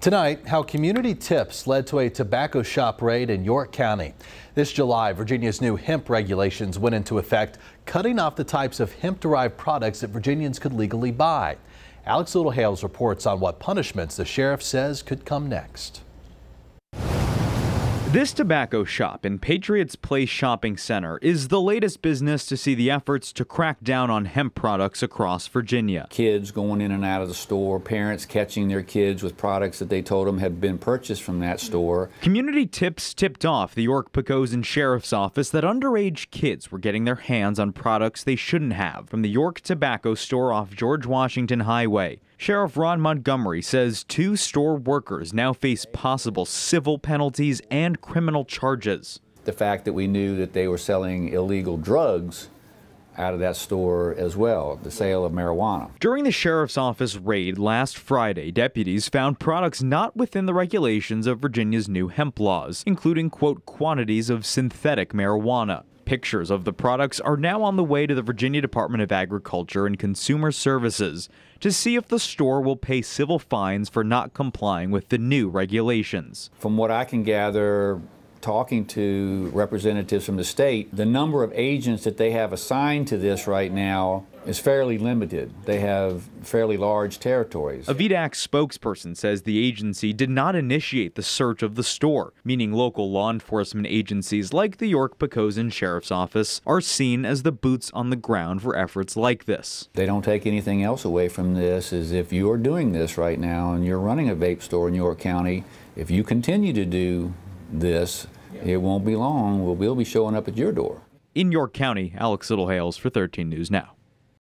Tonight, how community tips led to a tobacco shop raid in York County. This July, Virginia's new hemp regulations went into effect, cutting off the types of hemp-derived products that Virginians could legally buy. Alex Littlehales reports on what punishments the sheriff says could come next. This tobacco shop in Patriots Place Shopping Center is the latest business to see the efforts to crack down on hemp products across Virginia. Kids going in and out of the store, parents catching their kids with products that they told them had been purchased from that store. Community tips tipped off the York-Poquoson Sheriff's Office that underage kids were getting their hands on products they shouldn't have from the York Tobacco Store off George Washington Highway. Sheriff Ron Montgomery says 2 store workers now face possible civil penalties and criminal charges. The fact that we knew that they were selling illegal drugs out of that store as well, the sale of marijuana. During the sheriff's office raid last Friday, deputies found products not within the regulations of Virginia's new hemp laws, including, quote, quantities of synthetic marijuana. Pictures of the products are now on the way to the Virginia Department of Agriculture and Consumer Services to see if the store will pay civil fines for not complying with the new regulations. From what I can gather, talking to representatives from the state, the number of agents that they have assigned to this right now is fairly limited. They have fairly large territories. A VDAC spokesperson says the agency did not initiate the search of the store, meaning local law enforcement agencies like the York-Poquoson Sheriff's Office are seen as the boots on the ground for efforts like this. They don't take anything else away from this, is if you're doing this right now and you're running a vape store in York County, if you continue to do this, it won't be long. We'll be showing up at your door. In York County, Alex Littlehales for 13 News Now.